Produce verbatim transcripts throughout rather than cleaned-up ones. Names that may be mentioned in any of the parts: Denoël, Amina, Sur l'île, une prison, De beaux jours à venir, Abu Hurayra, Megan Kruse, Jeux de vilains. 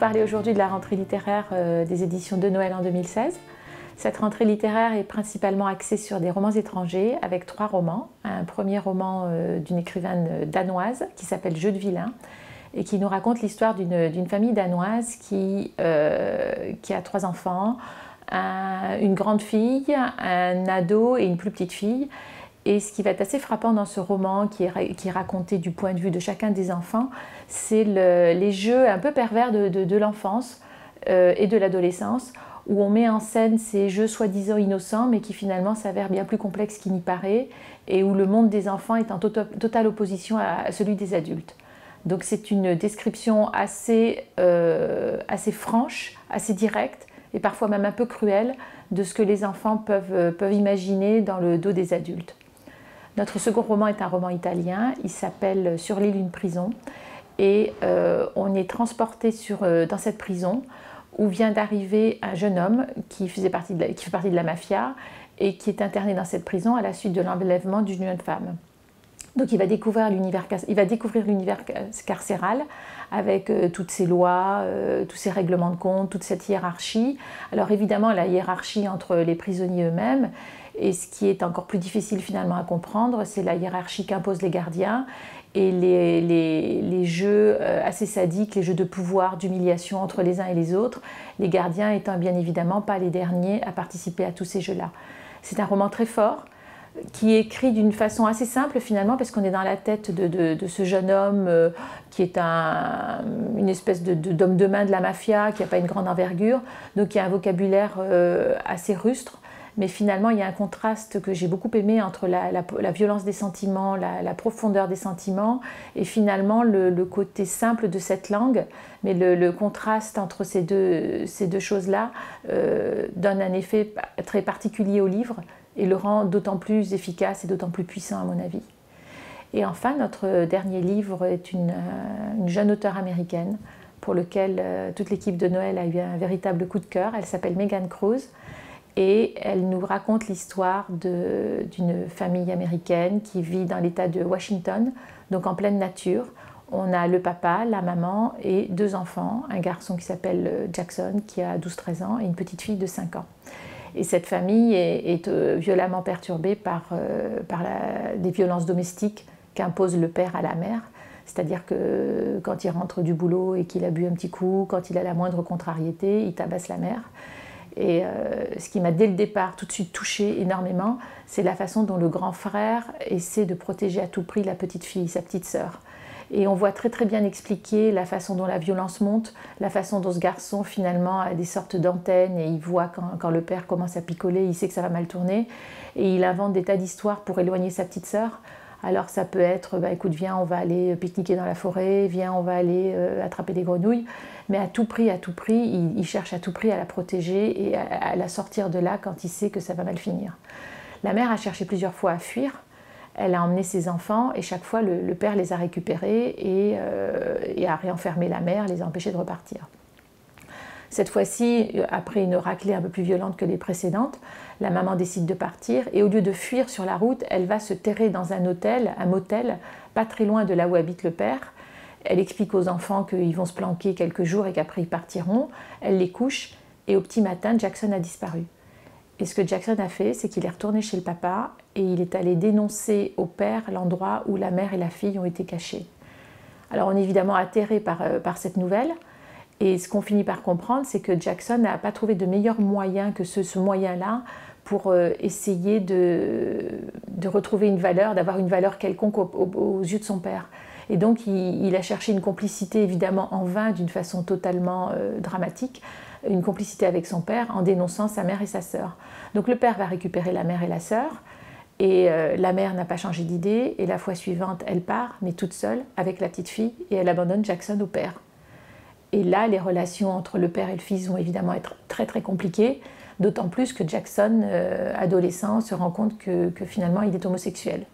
parler aujourd'hui de la rentrée littéraire des éditions Denoël en deux mille seize. Cette rentrée littéraire est principalement axée sur des romans étrangers avec trois romans. Un premier roman d'une écrivaine danoise qui s'appelle « Jeux de vilains » et qui nous raconte l'histoire d'une famille danoise qui, euh, qui a trois enfants, un, une grande fille, un ado et une plus petite fille. Et ce qui va être assez frappant dans ce roman, qui est, qui est raconté du point de vue de chacun des enfants, c'est le, les jeux un peu pervers de, de, de l'enfance euh, et de l'adolescence, où on met en scène ces jeux soi-disant innocents, mais qui finalement s'avèrent bien plus complexes qu'il n'y paraît, et où le monde des enfants est en to- totale opposition à celui des adultes. Donc c'est une description assez, euh, assez franche, assez directe, et parfois même un peu cruelle, de ce que les enfants peuvent, peuvent imaginer dans le dos des adultes. Notre second roman est un roman italien, il s'appelle « Sur l'île, une prison » et euh, on est transporté sur, euh, dans cette prison où vient d'arriver un jeune homme qui, faisait partie de la, qui fait partie de la mafia et qui est interné dans cette prison à la suite de l'enlèvement d'une jeune femme. Donc il va découvrir l'univers carcéral avec euh, toutes ses lois, euh, tous ses règlements de compte, toute cette hiérarchie. Alors évidemment la hiérarchie entre les prisonniers eux-mêmes, et ce qui est encore plus difficile finalement à comprendre, c'est la hiérarchie qu'imposent les gardiens et les, les, les jeux assez sadiques, les jeux de pouvoir, d'humiliation entre les uns et les autres, les gardiens étant bien évidemment pas les derniers à participer à tous ces jeux-là. C'est un roman très fort, qui est écrit d'une façon assez simple finalement, parce qu'on est dans la tête de, de, de ce jeune homme euh, qui est un, une espèce de, de, d'homme de main de la mafia, qui n'a pas une grande envergure, donc il y a un vocabulaire euh, assez rustre, mais finalement il y a un contraste que j'ai beaucoup aimé entre la, la, la violence des sentiments, la, la profondeur des sentiments, et finalement le, le côté simple de cette langue, mais le, le contraste entre ces deux, ces deux choses-là euh, donne un effet très particulier au livre, et le rend d'autant plus efficace et d'autant plus puissant à mon avis. Et enfin, notre dernier livre est une, une jeune auteure américaine pour laquelle toute l'équipe de Noël a eu un véritable coup de cœur. Elle s'appelle Megan Kruse et elle nous raconte l'histoire d'une famille américaine qui vit dans l'état de Washington, donc en pleine nature. On a le papa, la maman et deux enfants, un garçon qui s'appelle Jackson qui a douze treize ans et une petite fille de cinq ans. Et cette famille est, est euh, violemment perturbée par, euh, par la, des violences domestiques qu'impose le père à la mère. C'est-à-dire que quand il rentre du boulot et qu'il a bu un petit coup, quand il a la moindre contrariété, il tabasse la mère. Et euh, ce qui m'a dès le départ tout de suite touchée énormément, c'est la façon dont le grand frère essaie de protéger à tout prix la petite fille, sa petite sœur. Et on voit très très bien expliquer la façon dont la violence monte, la façon dont ce garçon finalement a des sortes d'antennes et il voit quand, quand le père commence à picoler, il sait que ça va mal tourner et il invente des tas d'histoires pour éloigner sa petite sœur. Alors ça peut être, bah, écoute viens on va aller pique-niquer dans la forêt, viens on va aller euh, attraper des grenouilles, mais à tout prix, à tout prix, il, il cherche à tout prix à la protéger et à, à la sortir de là quand il sait que ça va mal finir. La mère a cherché plusieurs fois à fuir. Elle a emmené ses enfants et chaque fois le, le père les a récupérés et, euh, et a réenfermé la mère, les a empêchés de repartir. Cette fois-ci, après une raclée un peu plus violente que les précédentes, la maman décide de partir et au lieu de fuir sur la route, elle va se terrer dans un hôtel, un motel, pas très loin de là où habite le père. Elle explique aux enfants qu'ils vont se planquer quelques jours et qu'après ils partiront. Elle les couche et au petit matin, Jackson a disparu. Et ce que Jackson a fait, c'est qu'il est retourné chez le papa et il est allé dénoncer au père l'endroit où la mère et la fille ont été cachées. Alors on est évidemment atterré par, par cette nouvelle et ce qu'on finit par comprendre, c'est que Jackson n'a pas trouvé de meilleur moyen que ce, ce moyen-là pour essayer de, de retrouver une valeur, d'avoir une valeur quelconque aux, aux yeux de son père. Et donc il, il a cherché une complicité évidemment en vain d'une façon totalement euh, dramatique, une complicité avec son père en dénonçant sa mère et sa sœur. Donc le père va récupérer la mère et la sœur et euh, la mère n'a pas changé d'idée et la fois suivante elle part mais toute seule avec la petite fille et elle abandonne Jackson au père. Et là les relations entre le père et le fils vont évidemment être très très compliquées, d'autant plus que Jackson, euh, adolescent, se rend compte que, que finalement il est homosexuel.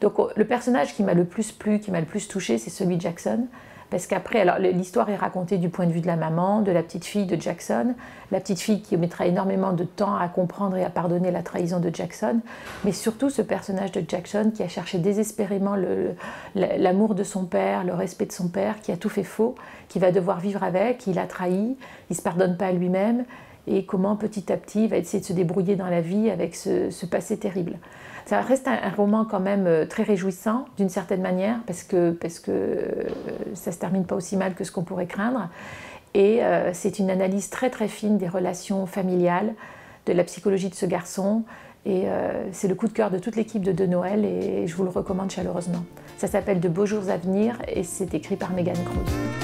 Donc le personnage qui m'a le plus plu, qui m'a le plus touché, c'est celui de Jackson, Parce qu'après, alors l'histoire est racontée du point de vue de la maman, de la petite fille de Jackson, la petite fille qui mettra énormément de temps à comprendre et à pardonner la trahison de Jackson, mais surtout ce personnage de Jackson qui a cherché désespérément l'amour de son père, le respect de son père, qui a tout fait faux, qui va devoir vivre avec, il a trahi, il ne se pardonne pas à lui-même, et comment petit à petit il va essayer de se débrouiller dans la vie avec ce, ce passé terrible. Ça reste un, un roman quand même très réjouissant d'une certaine manière parce que, parce que ça ne se termine pas aussi mal que ce qu'on pourrait craindre et euh, c'est une analyse très très fine des relations familiales, de la psychologie de ce garçon et euh, c'est le coup de cœur de toute l'équipe de Denoël et je vous le recommande chaleureusement. Ça s'appelle De beaux jours à venir et c'est écrit par Megan Kruse.